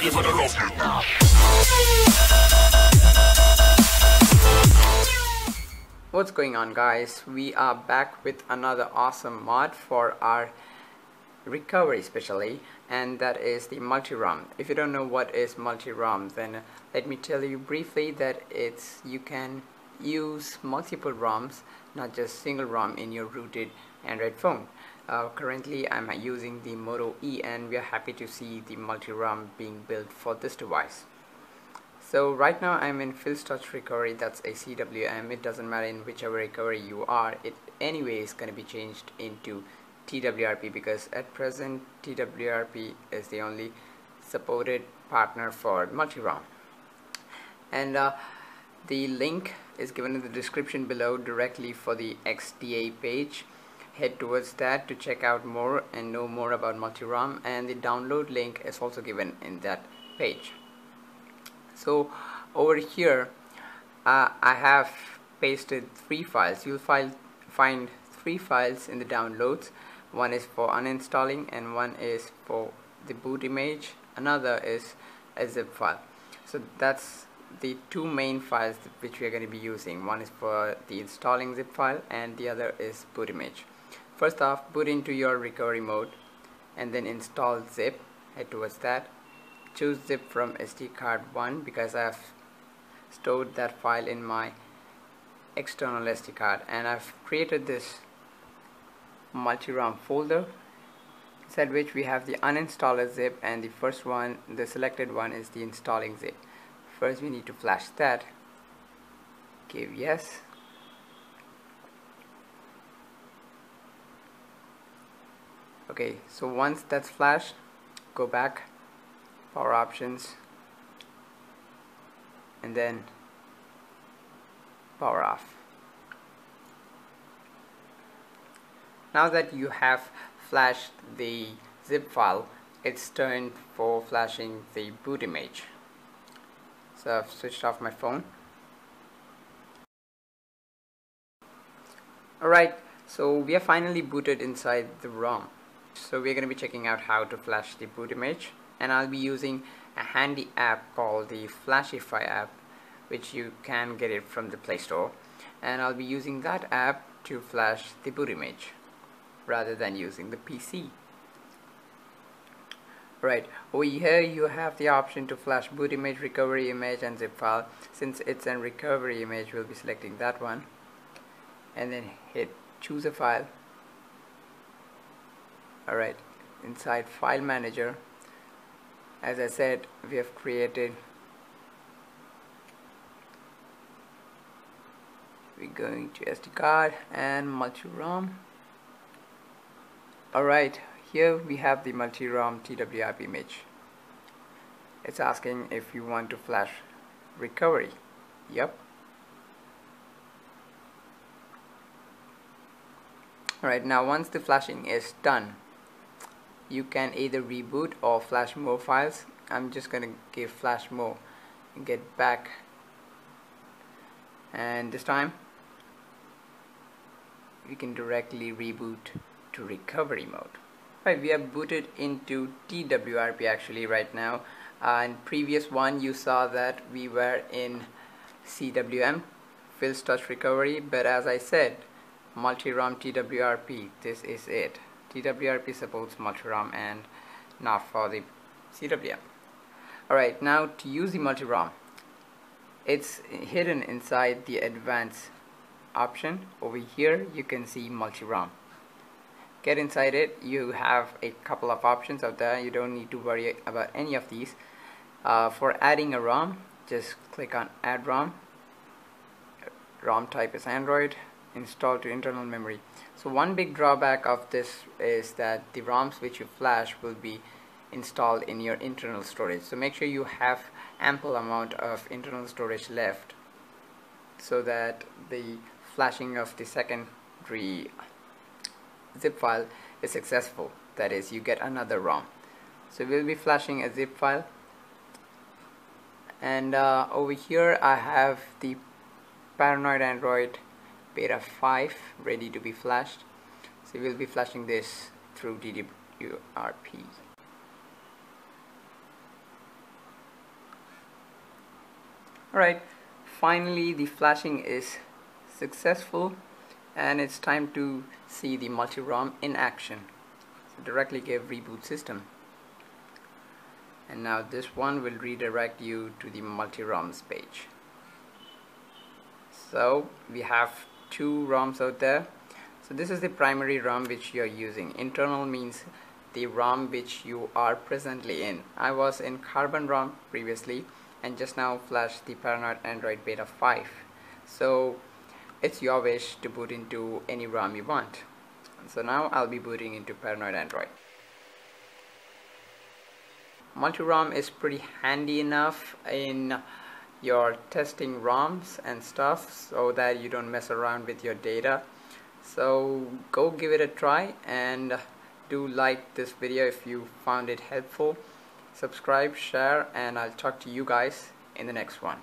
ready for the rocket. What's going on, guys? We are back with another awesome mod for our recovery specially, and that is the multi-ROM. If you don't know what is multi-ROM, then let me tell you briefly that you can use multiple ROMs, not just single ROM in your rooted Android phone. Currently I'm using the Moto E, and we are happy to see the multi-ROM being built for this device. So right now I'm in Philz Touch Recovery, that's a CWM. It doesn't matter in whichever recovery you are, it anyway is going to be changed into TWRP, because at present TWRP is the only supported partner for multi-ROM. And the link is given in the description below directly for the XDA page. Head towards that to check out more and know more about multi-ROM, and the download link is also given in that page. So over here I have pasted three files. You'll find three files in the downloads. One is for uninstalling, and one is for the boot image, another is a zip file. So that's the two main files which we are going to be using. One is for the installing zip file and the other is boot image. First off, boot into your recovery mode and then install zip. Head towards that, choose zip from SD card 1 because I have stored that file in my external SD card, and I've created this multi-ROM folder, inside which we have the uninstaller zip, and the first one, the selected one, is the installing zip. First we need to flash that, give yes, okay. So once that's flashed, go back, power options, and then power off. Now that you have flashed the zip file, it's turned for flashing the boot image. So I've switched off my phone. Alright, so we are finally booted inside the ROM. So we're going to be checking out how to flash the boot image, and I'll be using a handy app called the Flashify app, which you can get it from the Play Store, and I'll be using that app to flash the boot image rather than using the PC. Right, over here you have the option to flash boot image, recovery image, and zip file. Since it's a recovery image, we'll be selecting that one, and then hit choose a file. Alright, inside file manager, as I said, we have created, we're going to SD card and multi-ROM. Alright, here we have the multi-ROM TWRP image. It's asking if you want to flash recovery. Yep. Alright, now once the flashing is done, you can either reboot or flash more files. I'm just gonna give flash more and get back, and this time we can directly reboot to recovery mode. Right, we are booted into TWRP actually right now. In previous one you saw that we were in CWM, Philz Touch Recovery, but as I said, multi-ROM TWRP, this is it. TWRP supports multi-ROM and not for the CWM. Alright, now to use the multi-ROM, it's hidden inside the advanced option. Over here you can see multi-ROM. Get inside it. You have a couple of options out there. You don't need to worry about any of these. For adding a ROM, just click on add ROM. ROM type is Android. Install to internal memory. So one big drawback of this is that the ROMs which you flash will be installed in your internal storage. So make sure you have ample amount of internal storage left, so that the flashing of the secondary zip file is successful, that is, you get another ROM. So we'll be flashing a zip file, and over here I have the Paranoid Android beta 5 ready to be flashed, so we'll be flashing this through TWRP. Alright, finally the flashing is successful and it's time to see the multi-ROM in action. So directly give reboot system, and now this one will redirect you to the multi-ROMs page. So we have two ROMs out there. So this is the primary ROM which you are using. Internal means the ROM which you are presently in. I was in Carbon ROM previously and just now flashed the Paranoid Android Beta 5. So it's your wish to boot into any ROM you want. So now I'll be booting into Paranoid Android. Multi-ROM is pretty handy enough in your testing ROMs and stuff so that you don't mess around with your data. So go give it a try, and do like this video if you found it helpful. Subscribe, share, and I'll talk to you guys in the next one.